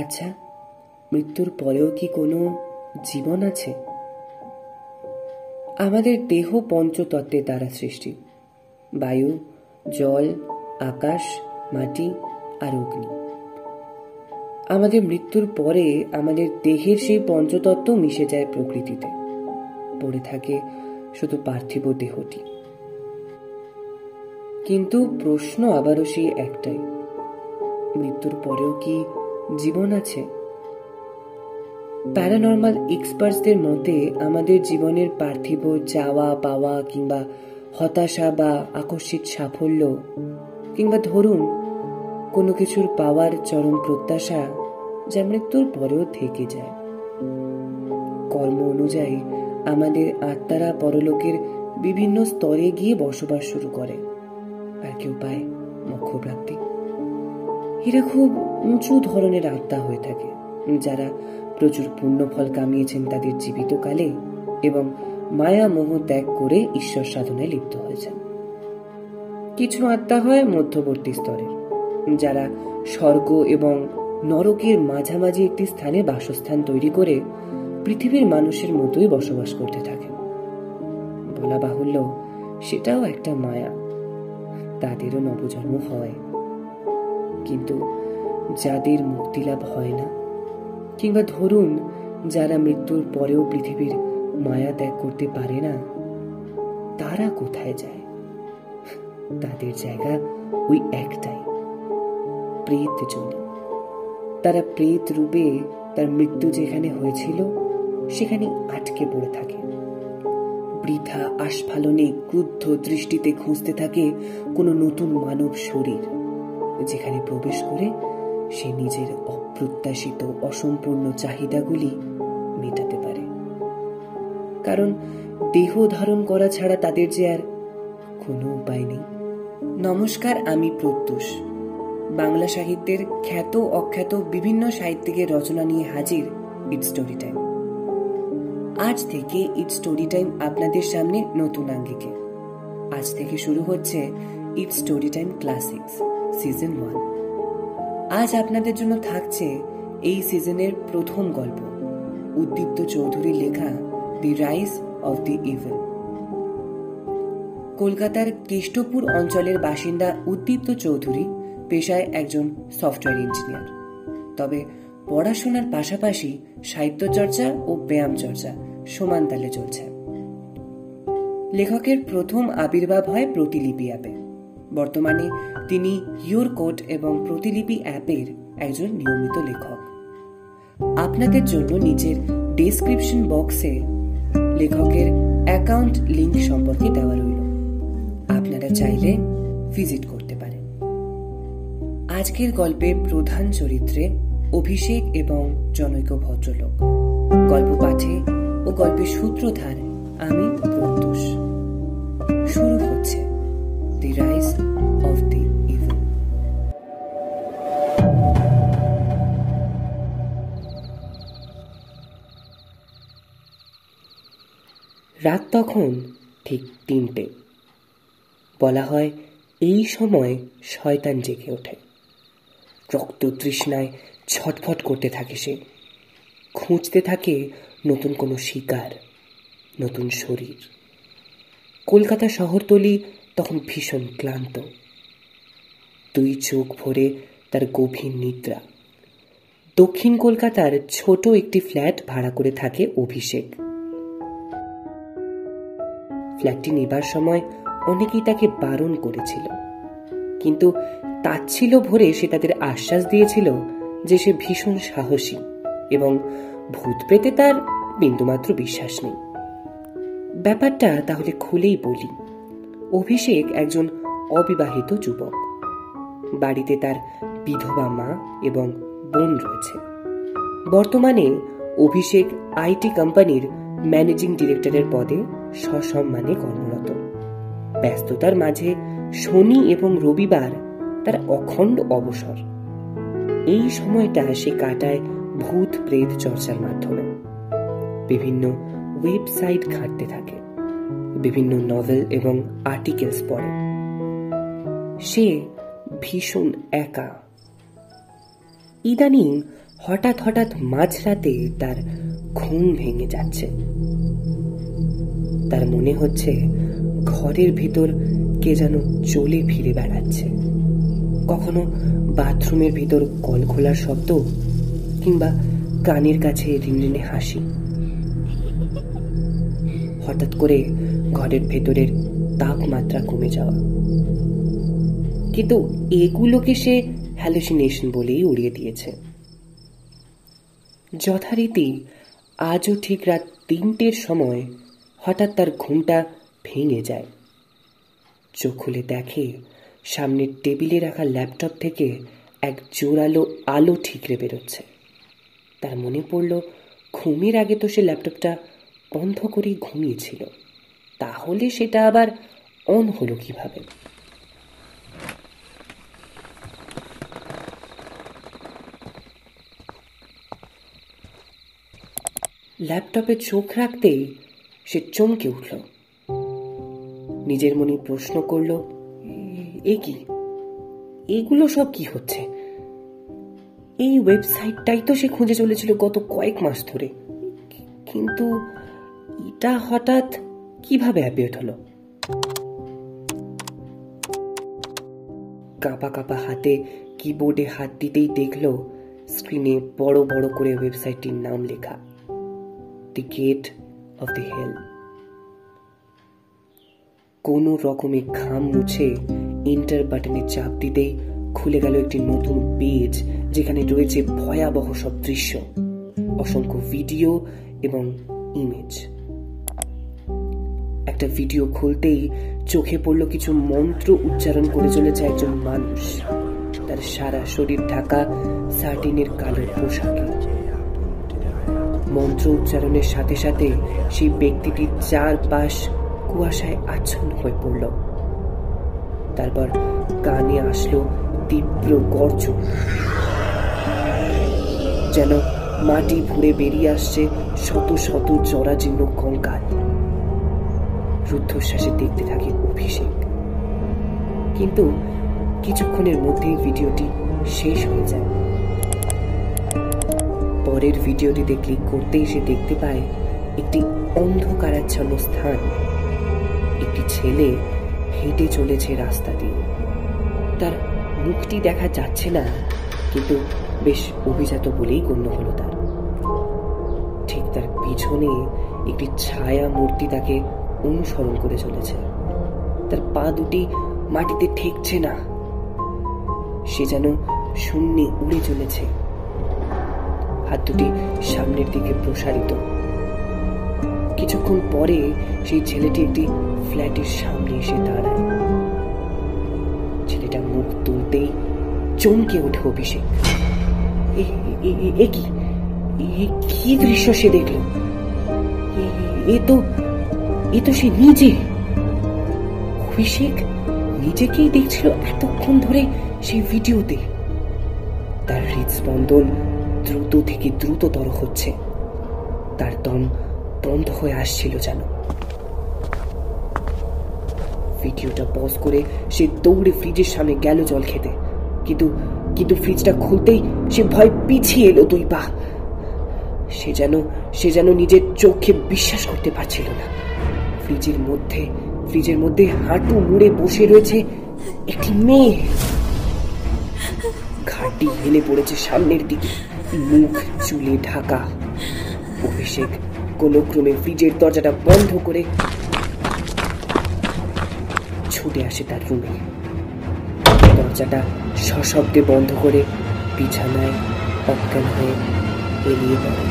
আচ্ছা, মৃত্যুর পরেও কি কোনো জীবন আছে? আমাদের দেহ পঞ্চতত্ত্বের দ্বারা সৃষ্টি, বায়ু, জল, আকাশ, মাটি আর অগ্নি। আমাদের মৃত্যুর পরে আমাদের দেহের সেই পঞ্চতত্ত্ব মিশে যায় প্রকৃতিতে, পড়ে থাকে শুধু পার্থিব দেহটি। কিন্তু প্রশ্ন আবারও সেই একটাই, মৃত্যুর পরেও কি জীবন আছে? প্যারানর্মাল এক্সপার্টসদের মতে আমাদের জীবনের পার্থিব যাওয়া পাওয়া কিংবা হতাশা বা আকস্মিক সাফল্য কিংবা ধরুন কোনো কিছুর পাওয়ার চরম প্রত্যাশা যা মৃত্যুর পরেও থেকে যায়। কর্ম অনুযায়ী আমাদের আত্মারা পরলোকের বিভিন্ন স্তরে গিয়ে বসবাস শুরু করে, আর কেউ পায় মোক্ষপ্রাপ্তি। এরা খুব উঁচু ধরনের আত্মা হয়ে থাকে, যারা প্রচুর পুণ্যফল কামিয়েছেন তাদের জীবিতকালে এবং মায়া মোহ ত্যাগ করে ঈশ্বর সাধনায় লিপ্ত হয়েছেন। কিছু আত্মা হয় মধ্যবর্তী স্তরের, যারা স্বর্গ এবং নরকের মাঝামাঝি একটি স্থানে বাসস্থান তৈরি করে পৃথিবীর মানুষের মতোই বসবাস করতে থাকেন। বলা বাহুল্য, সেটাও একটা মায়া, তাদেরও নবজন্ম হয়। কিন্তু যাদের মুক্তিলাভ হয় না, কিংবা ধরুন যারা মৃত্যুর পরেও পৃথিবীর মায়া ত্যাগ করতে পারে না, তারা কোথায় যায়? তাদের জায়গা ওই একটাই, প্রেত জগৎ। তারা প্রেত রূপে তার মৃত্যু যেখানে হয়েছিল সেখানে আটকে পড়ে থাকে, বৃথা আস্ফালনে ক্রুদ্ধ দৃষ্টিতে খুঁজতে থাকে কোনো নতুন মানব শরীর, যেখানে প্রবেশ করে সে নিজের অপ্রত্যাশিত অসম্পূর্ণ চাহিদাগুলি মেটাতে পারে। কারণ দেহ ধারণ করা ছাড়া তাদের যে আর কোনো উপায় নেই। নমস্কার, আমি প্রত্যুষ, বাংলা সাহিত্যের খ্যাত অখ্যাত বিভিন্ন সাহিত্যিকের রচনা নিয়ে হাজির ইটস স্টোরি টাইম। আজ থেকে ইটস স্টোরি টাইম আপনাদের সামনে নতুন আঙ্গিকে। আজ থেকে শুরু হচ্ছে it's story time classics season 1। আজ আপনাদের জন্য থাকছে এই সিজনের প্রথম গল্প, উদ্দীপ্ত চৌধুরী লেখা the rise of the evil. কলকাতার কেষ্টপুর অঞ্চলের বাসিন্দা উদ্দীপ্ত চৌধুরী পেশায় একজন সফটওয়্যার ইঞ্জিনিয়ার। তবে পড়াশোনার পাশাপাশি সাহিত্য চর্চা ও ব্যায়াম চর্চা সমান তালে চলছে। লেখকের প্রথম আবির্ভাব হয় প্রতিলিপি অ্যাপে। বর্তমানে তিনি ইয়োরকোট এবং প্রতিলিপি অ্যাপের একজন নিয়মিত লেখক। আপনাদের জন্য নিজের ডেসক্রিপশন বক্সে লেখকের অ্যাকাউন্ট লিঙ্ক সম্পর্কে দেওয়া রইল, আপনারা চাইলে ভিজিট করতে পারেন। আজকের গল্পের প্রধান চরিত্রে অভিষেক এবং জনৈক ভদ্রলোক। গল্প পাঠে ও গল্পের সূত্রধার আমি প্রত্যুষ। শুরু হচ্ছে the rise of the evil. রাত তখন ঠিক 3টে। বলা হয় এই সময় শয়তান জেগে ওঠে। রক্ত তৃষ্ণায় ছটফট করতে থাকে সে, খুঁজতে থাকে নতুন কোনো শিকার, নতুন শরীর। কলকাতা শহরতলি তখন ভীষণ ক্লান্ত। দুই চোখ ভরে তার গভীর নিদ্রা। দক্ষিণ কলকাতার ছোট একটি ফ্ল্যাট ভাড়া করে থাকে অভিষেক। ফ্ল্যাটটি নেবার সময় অনেকেই তাকে বারণ করেছিল, কিন্তু তাচ্ছিল্য ভরে সে তাদের আশ্বাস দিয়েছিল যে সে ভীষণ সাহসী এবং ভূত পেতে তার বিন্দুমাত্র বিশ্বাস নেই। ব্যাপারটা তাহলে খুলেই বলি। অভিষেক একজন অবিবাহিত যুবক। বাড়িতে তার বিধবা মা এবং বোন রয়েছে। বর্তমানে অভিষেক আইটি কোম্পানির ম্যানেজিং ডিরেক্টরের পদে সসম্মানে কর্মরত। ব্যস্ততার মাঝে শনি এবং রবিবার তার অখণ্ড অবসর। এই সময়টা সে কাটায় ভূত প্রেত চর্চার মাধ্যমে। বিভিন্ন ওয়েবসাইট ঘাঁটতে থাকে, বিভিন্ন নভেল এবং আর্টিকেলস পড়ে। সে ভীষণ একা। ইদানিং হঠাৎ হঠাৎ মাঝরাতে তার ঘুম ভেঙে যাচ্ছে। তার মনে হচ্ছে ঘরের ভিতর কে যেন চলে ফিরে বেড়াচ্ছে, কখনো বাথরুমের ভিতর কল খোলার শব্দ কিংবা কানের কাছে রিনরিনে হাসি। হঠাৎ করে ঘরের ভেতরের তাপমাত্রা কমে যাওয়া, কিন্তু এগুলোকে সে হ্যালুসিনেশন বলেই উড়িয়ে দিয়েছে। যথারীতি আজও ঠিক রাত 3টের সময় হঠাৎ তার ঘুমটা ভেঙে যায়। চোখ খুলে দেখে সামনের টেবিলে রাখা ল্যাপটপ থেকে এক জোরালো আলো ঠিকরে বেরোচ্ছে। তার মনে পড়ল ঘুমের আগে তো সে ল্যাপটপটা বন্ধ করেই ঘুমিয়েছিল, তাহলে সেটা আবার অন হলো কিভাবে? ল্যাপটপে চোখ রাখতেই সে চমকে উঠল। নিজের মনে প্রশ্ন করল, এ কি, এগুলো সব কি হচ্ছে? এই ওয়েবসাইটটাই তো সে খুঁজে চলেছিল গত কয়েক মাস ধরে, কিন্তু এটা হঠাৎ কিভাবে অ্যাপিয়ার হলো? কাঁপা কাঁপা হাতে কিবোর্ডে হাত দিতেই দেখল স্ক্রিনে বড় বড় করে ওয়েবসাইটটির নাম লেখা, দি গেট অফ দি হেল। কোনো রকমে ঘাম মুছে এন্টার বাটনে চাপ দিতেই খুলে গেল একটি নতুন পেজ, যেখানে রয়েছে ভয়াবহ সব দৃশ্য, অসংখ্য ভিডিও এবং ইমেজ। একটা ভিডিও খুলতেই চোখে পড়ল কিছু মন্ত্র উচ্চারণ করে চলেছে একজন মানুষ, তার সারা শরীর ঢাকা সার্টিনের কালো পোশাকে। মন্ত্র উচ্চারণের সাথে সাথে সেই ব্যক্তিটির চারপাশ কুয়াশায় আচ্ছন্ন হয়ে পড়ল। তারপর কানে আসলো তীব্র গর্জন, যেন মাটি ভুড়ে বেরিয়ে আসছে শত শত জরাজীর্ণ কঙ্কাল। রুদ্ধশ্বাসে দেখতে থাকে অভিষেক, কিন্তু কিছুক্ষণের মধ্যেই ভিডিওটি শেষ হয়ে যায়। পরের ভিডিওটিতে ক্লিক করতেই সে দেখতে পায় একটি অন্ধকারাচ্ছন্ন স্থান, একটি ছেলে হেঁটে চলেছে রাস্তা দিয়ে। তার মুখটি দেখা যাচ্ছে না, কিন্তু বেশ অভিজাত বলেই গণ্য হলো তার। ঠিক তার পিছনে একটি ছায়া মূর্তি তাকে অনুসরণ করে চলেছে, তার পা দুটি মাটিতে ঠেকছে না, সে যেন শূন্যে উড়ে চলেছে। হাত দুটি সামনের দিকে প্রসারিত। কিছুক্ষণ পরে সেই ছেলেটি একটি ফ্ল্যাটের সামনে এসে দাঁড়ায়। ছেলেটা মুখ তুলতেই চমকে ওঠে অভিষেক। কি দৃশ্য সে দেখল! এ তো সে নিজে। অভিষেক নিজেকেই দেখছিল এতক্ষণ ধরে সেই ভিডিওতে। তার হৃদস্পন্দন দ্রুত থেকে দ্রুততর হচ্ছে, তার দম বন্ধ হয়ে আসছিল যেন। ভিডিওটা পজ করে সে দৌড়ে ফ্রিজের সামনে গেল জল খেতে, কিন্তু ফ্রিজটা খুলতেই সে ভয় পিছিয়ে এলো দুই পা। সে যেন নিজের চোখে বিশ্বাস করতে পারছিল না। ফ্রিজের মধ্যে হাঁটু মুড়ে বসে রয়েছে একটি মেয়ে। ঘাটি হেলে পড়েছে সামনের দিকে, মুখ চুলে ঢাকা। অভিষেক কোনক্রমে ফ্রিজের দরজাটা বন্ধ করে ছুটে আসে তার রুমে। দরজাটা সশব্দে বন্ধ করে বিছানায় অজ্ঞান হয়ে এলিয়ে পড়ে।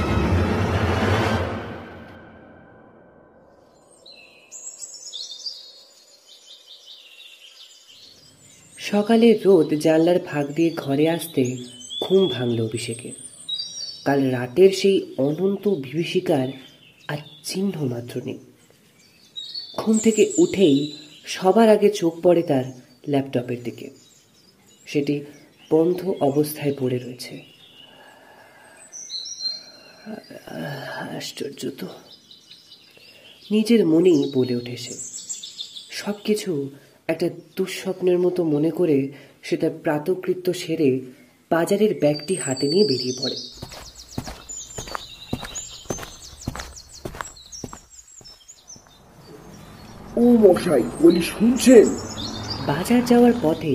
সকালে রোদ জানলার ফাঁক দিয়ে ঘরে আসতে ঘুম ভাঙল অভিষেকের। কাল রাতের সেই অনন্ত বিভীষিকার আর চিহ্ন মাত্র নেই। ঘুম থেকে উঠেই সবার আগে চোখ পড়ে তার ল্যাপটপের দিকে। সেটি বন্ধ অবস্থায় পড়ে রয়েছে। আশ্চর্য তো, নিজের মনেই বলে ওঠে সে। সব কিছু একটা দুঃস্বপ্নের মতো মনে করে সে তার প্রাতকৃত্য সেরে বাজারের ব্যাগটি হাতে নিয়ে বেরিয়ে পড়ে। ও মশাই, বলি শুনছেন? বাজার যাওয়ার পথে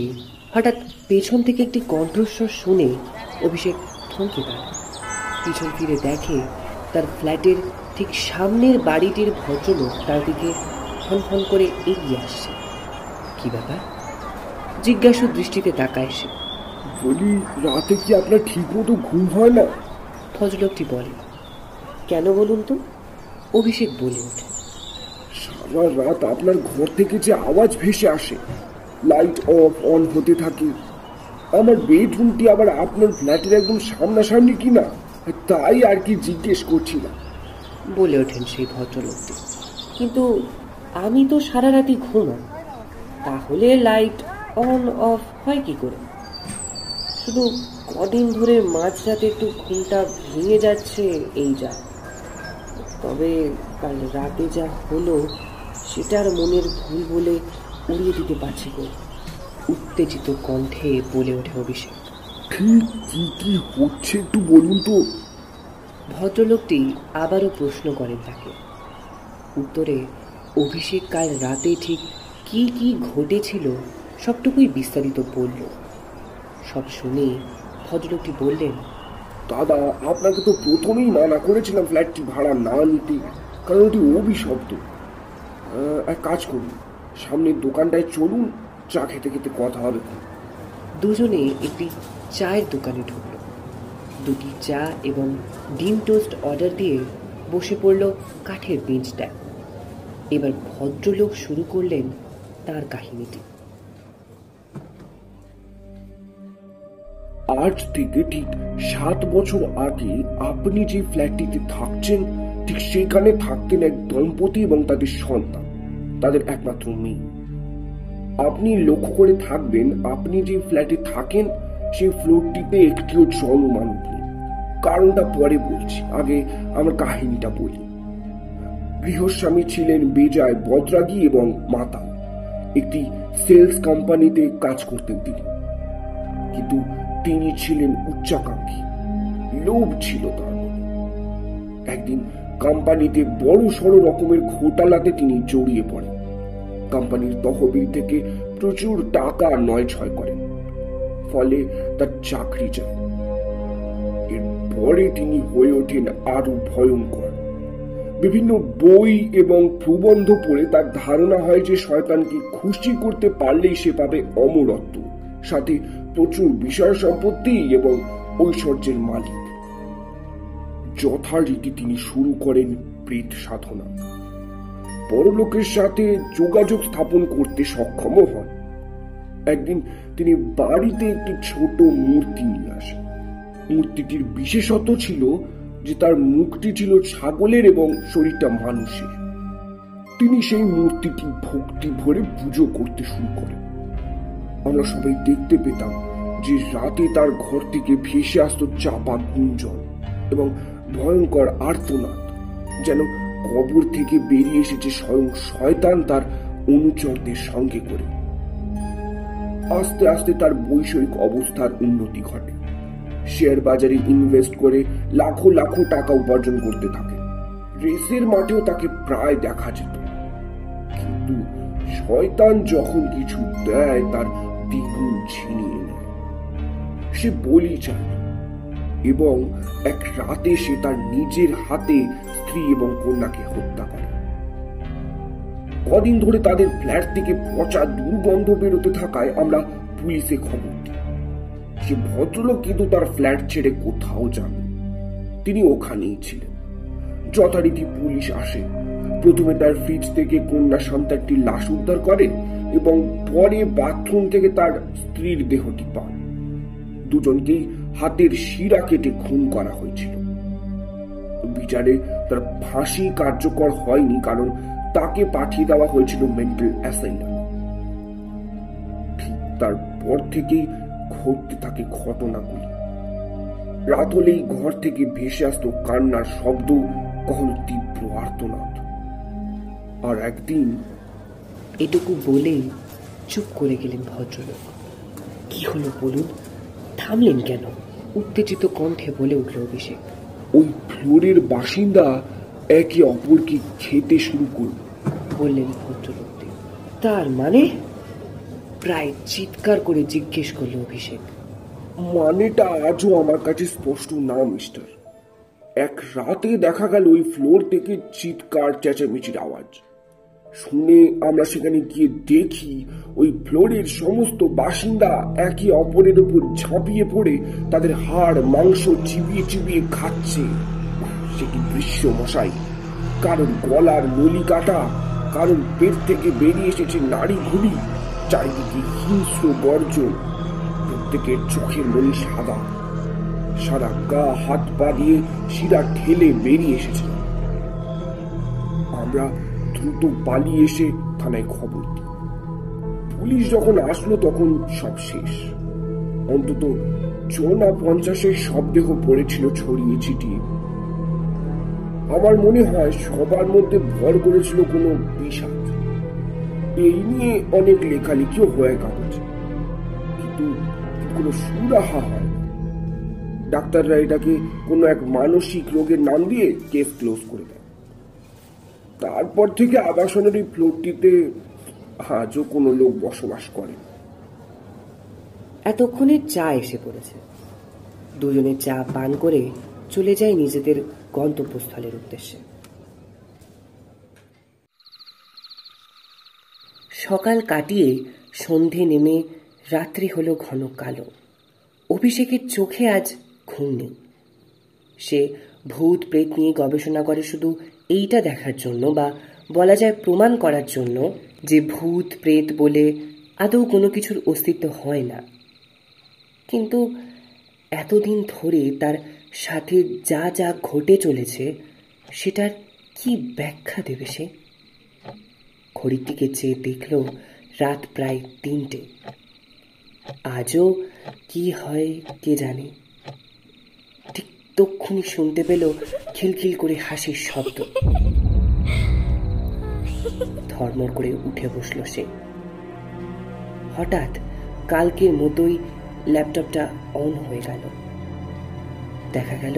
হঠাৎ পেছন থেকে একটি কণ্ঠস্বর শুনে অভিষেক থমকে দাঁড়ায়। পিছন ফিরে দেখে তার ফ্ল্যাটের ঠিক সামনের বাড়িটির ভদ্রলোক তার দিকে ফনফন করে এগিয়ে আসছে। কি ব্যাপার? জিজ্ঞাসু দৃষ্টিতে তাকায় সে। বলি, রাতে কি আপনার ঠিক মতো ঘুম হয় না? ভদ্রলোকটি বলে, কেন বলুন তো? অভিষেক বলে ওঠে, সারা রাত আপনার ঘর থেকে যে আওয়াজ ভেসে আসে, লাইট অফ অন হতে থাকে। আমার বেডরুমটি আবার আপনার ফ্ল্যাটের একদম সামনাসামনি কিনা, তাই আর কি জিজ্ঞেস করছিলাম, বলে ওঠেন সেই ভদ্রলোকটি। কিন্তু আমি তো সারা রাতই ঘুমাই, তাহলে লাইট অন অফ হয় কি করে? শুধু কদিন ধরে মাঝরাতে একটু ঘুমটা ভেঙে যাচ্ছে, এই যা। তবে কাল রাতে যা হলো সেটার মনের ভুল বলে উড়িয়ে দিতে পারছি গো, উত্তেজিত কণ্ঠে বলে ওঠে অভিষেক। ঠিক কি কি হচ্ছে একটু বলুন তো? ভদ্রলোকটি আবারও প্রশ্ন করেন তাকে। উত্তরে অভিষেক কাল রাতে ঠিক কি কি ঘটেছিল সবটুকুই বিস্তারিত বলল। সব শুনে ভদ্রলোকটি বললেন, দাদা, আপনাকে তো প্রথমেই মানা করেছিলাম ফ্ল্যাটটি ভাড়া না নিতে, কারণ ওটি অভিশপ্ত। এক কাজ করুন, সামনের দোকানটায় চলুন, চা খেতে খেতে কথা হবে। দুজনে একটি চায়ের দোকানে ঢুকল। দুটি চা এবং ডিম টোস্ট অর্ডার দিয়ে বসে পড়ল কাঠের বেঞ্চটা। এবার ভদ্রলোক শুরু করলেন তার কাহিনীটি। আজ থেকে ঠিক 7 বছর আগে আপনি যে ফ্ল্যাটটিতে থাকছেন, ঠিক সেখানে থাকতেন এক দম্পতি এবং তাদের সন্তান, তাদের একমাত্র মেয়ে। আপনি লক্ষ্য করে থাকবেন, আপনি যে ফ্ল্যাটে থাকেন সেই ফ্লোরটিতে একটিও জনমান নেই। কারণটা পরে বলছি, আগে আমার কাহিনীটা বলি। গৃহস্বামী ছিলেন বেজায় বদরাগী এবং মাতাল। একটি সেলস কোম্পানিতে কাজ করতেন তিনি, কিন্তু তিনি ছিলেন উচ্চাকাঙ্ক্ষী, লোভ ছিল তার। একদিন কোম্পানিতে বড় সড় রকমের ঘোটালাতে তিনি জড়িয়ে পড়েন। কোম্পানির তহবিল থেকে প্রচুর টাকা নয়ছয় করেন, ফলে তার চাকরি যায়। এরপরে তিনি হয়ে ওঠেন আরো ভয়ঙ্কর। বিভিন্ন বই এবং প্রবন্ধ পড়ে তার ধারণা হয় যে শয়তানকে খুশি করতে পারলেই সে পাবে অমরত্ব, সাথে প্রচুর বিষয় সম্পত্তি এবং ঐশ্বর্যের মালিক। যথারীতি তিনি শুরু করেন প্রেত সাধনা, পরলোকের সাথে যোগাযোগ স্থাপন করতে সক্ষমও হন। একদিন তিনি বাড়িতে একটি ছোট মূর্তি নিয়ে আসেন। মূর্তিটির বিশেষত্ব ছিল যে তার মুখটি ছিল ছাগলের এবং শরীরটা মানুষের। তিনি সেই মূর্তিটি ভক্তি ভরে পুজো করতে শুরু করেন। আমরা সবাই দেখতে পেতাম যে রাতে তার ঘর থেকে ভেসে আসত চাপা গুঞ্জন এবং ভয়ঙ্কর আর্তনাদ, যেন কবর থেকে বেরিয়ে এসেছে স্বয়ং শয়তান তার অনুচরদের সঙ্গে করে। আস্তে আস্তে তার বৈষয়িক অবস্থার উন্নতি ঘটে। শেয়ার বাজারে ইনভেস্ট করে লাখো লাখো টাকা উপার্জন করতে থাকে। রেসের মাঠেও তাকে প্রায় দেখা যেত। কিন্তু শয়তান যখন কিছু দেয় তার দ্বিগুণ ছিনিয়ে নেয়। সে বলি চায়, এবং এক রাতে সে তার নিজের হাতে স্ত্রী এবং কন্যাকে হত্যা করে। কদিন ধরে তাদের ফ্ল্যাট থেকে পচা দুর্গন্ধ বেরোতে থাকায় আমরা পুলিশে খবর দিই। সে ভদ্রলোক কিন্তু তার ফ্ল্যাট ছেড়ে কোথাও যান, তিনি ওখানেই ছিলেন। যথারীতি পুলিশ আসে। প্রথমে তার ফ্রিজ থেকে কন্যা সন্তানটি লাশ উদ্ধার করে এবং পরে বাথরুম থেকে তার স্ত্রীর দেহটি পান। দুজনকেই হাতের শিরা কেটে খুন করা হয়েছিল। বিচারে তার ফাঁসি কার্যকর হয়নি, কারণ তাকে পাঠিয়ে দেওয়া হয়েছিল মেন্টাল অ্যাসাইলাম। ঠিক তারপর থেকেই ঘটতে থাকে ঘটনাগুলি। রাত হলেই ঘর থেকে ভেসে আসত কান্নার শব্দ, কখনো তীব্র আর্তনাদ। আর একদিন এটুকু বলে চুপ করে গেলেন ভদ্রলোক। কি হলো বলুন? থামলেন কেন? উত্তেজিত কণ্ঠে বলে উঠল অভিষেক। ওই ফ্লোরের বাসিন্দা একে অপরকে খেতে শুরু করল, বললেন ভদ্রলোকটি। তার মানে? প্রায় চিৎকার করে জিজ্ঞেস করল অভিষেক। মানেটা আজও আমার কাছে স্পষ্ট না মিস্টার। এক রাতে দেখা গেল ওই ফ্লোর থেকে চিৎকার চেঁচামেচির আওয়াজ শুনে আমরা সেখানে গিয়ে দেখি ওই ফ্লোরের সমস্ত বাসিন্দা একে অপরের উপর ঝাঁপিয়ে পড়ে তাদের হাড় মাংস চিবিয়ে চিবিয়ে খাচ্ছে। সে কি দৃশ্য মশাই! কারণ গলার নলি কাটা, কারণ পেট থেকে বেরিয়ে এসেছে নাড়ি ঘুড়ি, চারিদিকে হিংস্র গর্জন, প্রত্যেকের চোখের মনি সাদা, সারা গা হাত পা দিয়ে শিরা ঠেলে বেরিয়ে এসেছে। আমরা দ্রুত পালিয়ে এসে থানায় খবর দিই। পুলিশ যখন আসলো তখন সব শেষ। অন্তত ৪৫০-এর শবদেহ পড়েছিল ছড়িয়ে ছিটিয়ে। আমার মনে হয় সবার মধ্যে ভর করেছিল কোনো বিষাদ। এই নিয়ে অনেক লেখালেখিও হয়ে কাগজে, কিন্তু কোনো সুরাহা হয়। ডাক্তাররা এটাকে কোনো এক মানসিক রোগের নাম দিয়ে কেস ক্লোজ করে দেয়। তারপর থেকে আবাসনের এই ফ্লোরটিতে আজও কোনো লোক বসবাস করে। এতক্ষণে চা এসে পড়েছে। দুজনে চা পান করে চলে যায় নিজেদের গন্তব্যস্থলের উদ্দেশ্যে। সকাল কাটিয়ে সন্ধে নেমে রাত্রি হলো ঘন কালো। অভিষেকের চোখে আজ ঘুম নেই। সে ভূত প্রেত নিয়ে গবেষণা করে শুধু এইটা দেখার জন্য, বা বলা যায় প্রমাণ করার জন্য, যে ভূত প্রেত বলে আদৌ কোনো কিছুর অস্তিত্ব হয় না। কিন্তু এতদিন ধরে তার সাথে যা যা ঘটে চলেছে সেটার কি ব্যাখ্যা দেবে সে? ঘড়ির দিকে চেয়ে দেখল রাত প্রায় ৩টে। আজও কি হয় কে জানে। ঠিক তক্ষুনি শুনতে পেল খিলখিল করে হাসির শব্দ। ধড়মড় করে উঠে বসল সে। হঠাৎ কালকের মতোই ল্যাপটপটা অন হয়ে গেল। দেখা গেল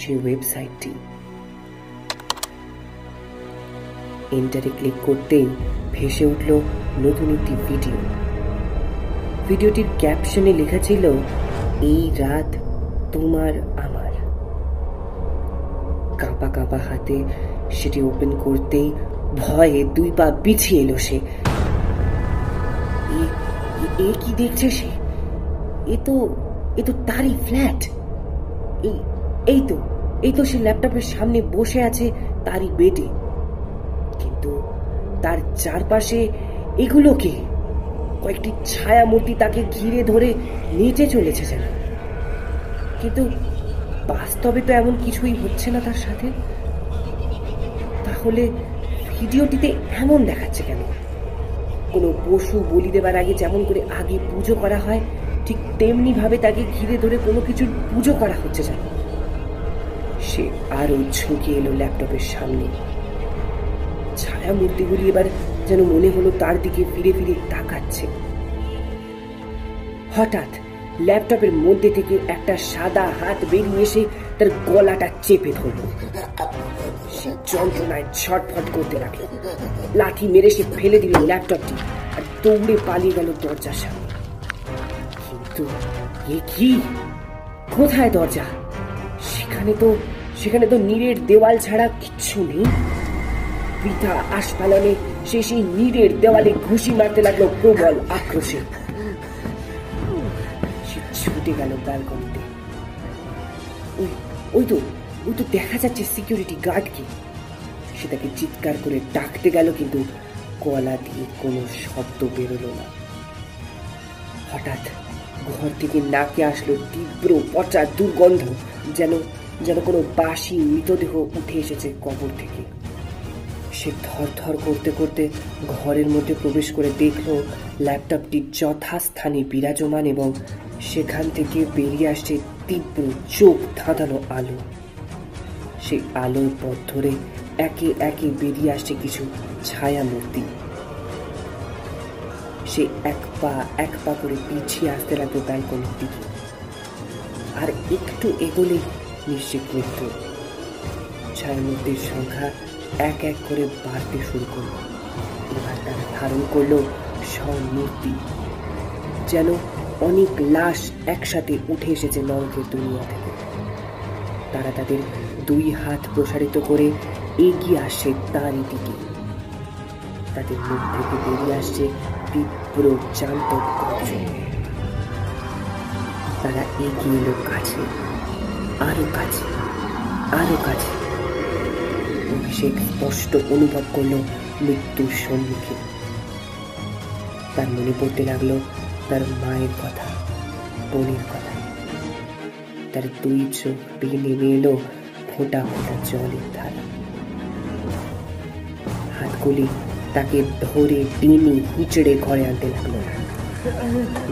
সে ওয়েবসাইটটি। এন্টারে ক্লিক করতেই ভেসে উঠল নতুন একটি ভিডিও। ভিডিওটির ক্যাপশনে লেখা ছিল, এই রাত তোমার আমার। কাঁপা কাঁপা হাতে সেটি ওপেন করতেই ভয়ে দুই পা পিছিয়ে এলো সে। এ কি দেখছে সে? এ তো তারই ফ্ল্যাট। এই তো সে ল্যাপটপের সামনে বসে আছে তারই বেডে। কিন্তু তার চারপাশে এগুলোকে কয়েকটি ছায়া মূর্তি তাকে ঘিরে ধরে নেচে চলেছে যেন। কিন্তু বাস্তবে তো এমন কিছুই হচ্ছে না তার সাথে। তাহলে ভিডিওটিতে এমন দেখাচ্ছে কেন? কোনো পশু বলি দেবার আগে যেমন করে আগে পুজো করা হয়, ঠিক তেমনি ভাবে তাকে ঘিরে ধরে কোনো কিছুর পুজো করা হচ্ছে যেন। সে আরো ঝুঁকে এলো ল্যাপটপের সামনে। ছায়া মূর্তিগুলি এবার যেন মনে হলো তার দিকে ফিরে ফিরে তাকাচ্ছে। হঠাৎ ল্যাপটপের মধ্যে থেকে একটা সাদা হাত বেরিয়ে এসে তার গলাটা চেপে ধরল। সে যন্ত্রণায় ছটফট করতে লাগলো। লাঠি মেরে সে ফেলে দিল ল্যাপটপটি আর দৌড়ে পালিয়ে গেল দরজার সামনে। কিন্তু এ কি? কোথায় দরজা? সেখানে তো নীড়ের দেওয়াল ছাড়া কিচ্ছু নেই। বৃথা আস্ফালনে সে সেই নীড়ের দেওয়ালে ঘুষি মারতে লাগলো প্রবল আক্রোশে। সে ছুটে গেল ব্যালকনিতে। ওই তো দেখা যাচ্ছে সিকিউরিটি গার্ডকে। সে তাকে চিৎকার করে ডাকতে গেল, কিন্তু গলা দিয়ে কোনো শব্দ বেরোলো না। হঠাৎ ঘর থেকে নাকে আসলো তীব্র পচা দুর্গন্ধ, যেন কোনো বাসি মৃতদেহ উঠে এসেছে কবর থেকে। সে ধরধর করতে করতে ঘরের মধ্যে প্রবেশ করে দেখল ল্যাপটপটি যথাস্থানে বিরাজমান এবং সেখান থেকে বেরিয়ে আসছে তীব্র চোখ ধাঁধানো আলো। সেই আলোর পথ ধরে একে একে বেরিয়ে আসছে কিছু ছায়া মূর্তি। সে এক পা করে পিছিয়ে আসতে লাগলো ব্যালকনির দিকে। আর একটু এগোলেই নিশ্চিত মৃত্যু। ছায়ামূর্তির সংখ্যা এক এক করে বাড়তে শুরু করল। এবার তারা ধারণ করল স্বমূর্তি। যেন অনেক লাশ একসাথে উঠে এসেছে নরকের দুনিয়া থেকে। তারা তাদের দুই হাত প্রসারিত করে এগিয়ে আসে তারই দিকে। তাদের মুখ থেকে বেরিয়ে আসছে তীব্র যান্ত্রিক গর্জন। তারা এগিয়ে এলো কাছে, আরো কাছে, আরো কাছে। অভিষেক স্পষ্ট অনুভব করলো মৃত্যুর সম্মুখে। তার মনে পড়তে লাগলো তার মায়ের কথা, বোনের কথা। তার দুই চোখ বেয়ে নেমে এলো ফোঁটা ফোঁটা জলের ধারা। হাতগুলি তাকে ধরে টেনে হিচড়ে ঘরে আনতে লাগলো।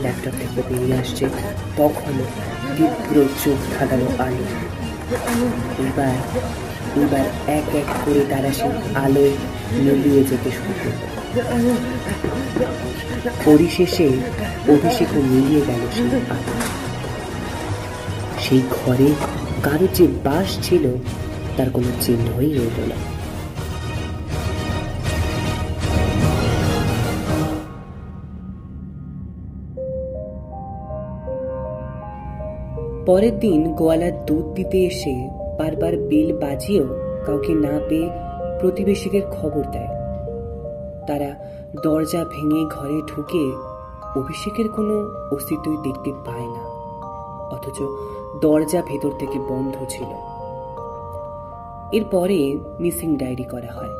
ল্যাপটপ থেকে বেরিয়ে আসছে তখনও তীব্র চোখ ধাঁধানো আলো। এবার এক এক করে তারা সেই আলোয় মিলিয়ে যেতে শুরু করল। পরিশেষে অভিষেকও মিলিয়ে গেল সেই আলো। সেই ঘরে কারো যে বাস ছিল তার কোনো চিহ্নই রইল না। পরের দিন গোয়ালার দুধ দিতে এসে বারবার বেল বাজিয়েও কাউকে না পেয়ে প্রতিবেশীকে খবর দেয়। তারা দরজা ভেঙে ঘরে ঢুকে অভিষেকের কোনো অস্তিত্বই দেখতে পায় না, অথচ দরজা ভেতর থেকে বন্ধ ছিল। এরপরে মিসিং ডায়েরি করা হয়,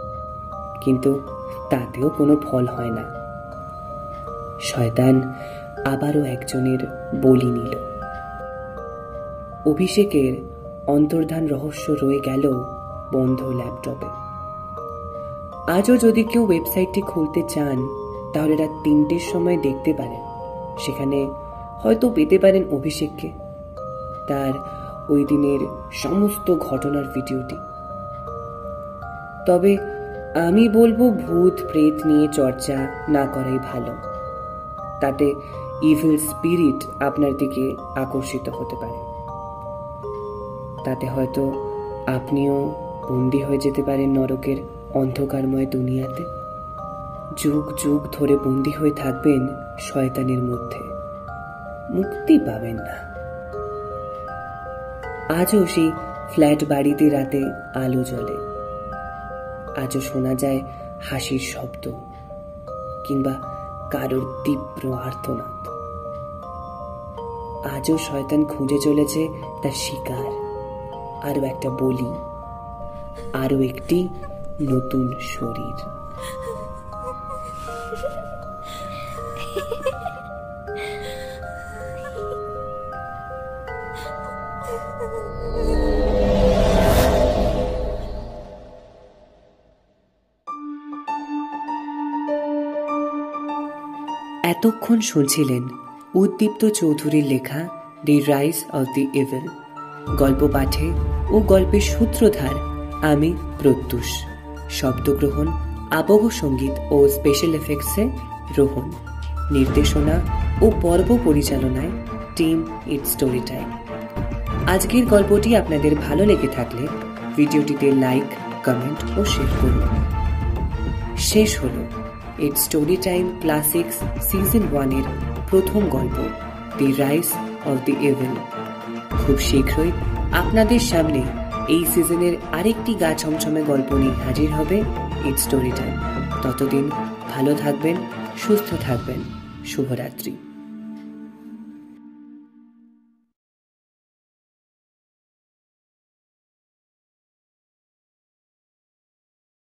কিন্তু তাতেও কোনো ফল হয় না। শয়তান আবারও একজনের বলি নিল। অভিষেকের অন্তর্ধান রহস্য রয়ে গেল বন্ধ ল্যাপটপে। আজও যদি কেউ ওয়েবসাইটটি খুলতে চান তাহলে রাত 3টের সময় দেখতে পারেন। সেখানে হয়তো পেতে পারেন অভিষেককে, তার ওই দিনের সমস্ত ঘটনার ভিডিওটি। তবে আমি বলবো ভূত প্রেত নিয়ে চর্চা না করাই ভালো। তাতে ইভিল স্পিরিট আপনার দিকে আকর্ষিত হতে পারে। তাতে হয়তো আপনিও বন্দী হয়ে যেতে পারেন নরকের অন্ধকারময় দুনিয়াতে। যুগ যুগ ধরে বন্দী হয়ে থাকবেন শয়তানের মধ্যে, মুক্তি পাবেন না। আজও সেই ফ্ল্যাট বাড়িতে রাতে আলো জ্বলে। আজও শোনা যায় হাসির শব্দ কিংবা কারোর তীব্র আর্তনাদ। আজও শয়তান খুঁজে চলেছে তার শিকার, আরও একটা বলি, আরও একটি নতুন শরীর। এতক্ষণ শুনছিলেন উদ্দীপ্ত চৌধুরীর লেখা the rise of the evil. গল্প পাঠে ও গল্পের সূত্রধার আমি প্রত্যুষ। শব্দগ্রহণ, আবহ সঙ্গীত ও স্পেশাল এফেক্টসে রোহন। নির্দেশনা ও পর্ব পরিচালনায় টিম ইটস স্টোরি টাইম। আজকের গল্পটি আপনাদের ভালো লেগে থাকলে ভিডিওটিতে লাইক, কমেন্ট ও শেয়ার করুন। শেষ হল it's story time classics season 1-এর প্রথম গল্প the rise of the evil. খুব শীঘ্রই আপনাদের সামনে এই সিজনের আরেকটি গা ছমছমে গল্প নিয়ে হাজির হবে ইটস স্টোরি টাইম। ততদিন ভালো থাকবেন, সুস্থ থাকবেন। শুভরাত্রি।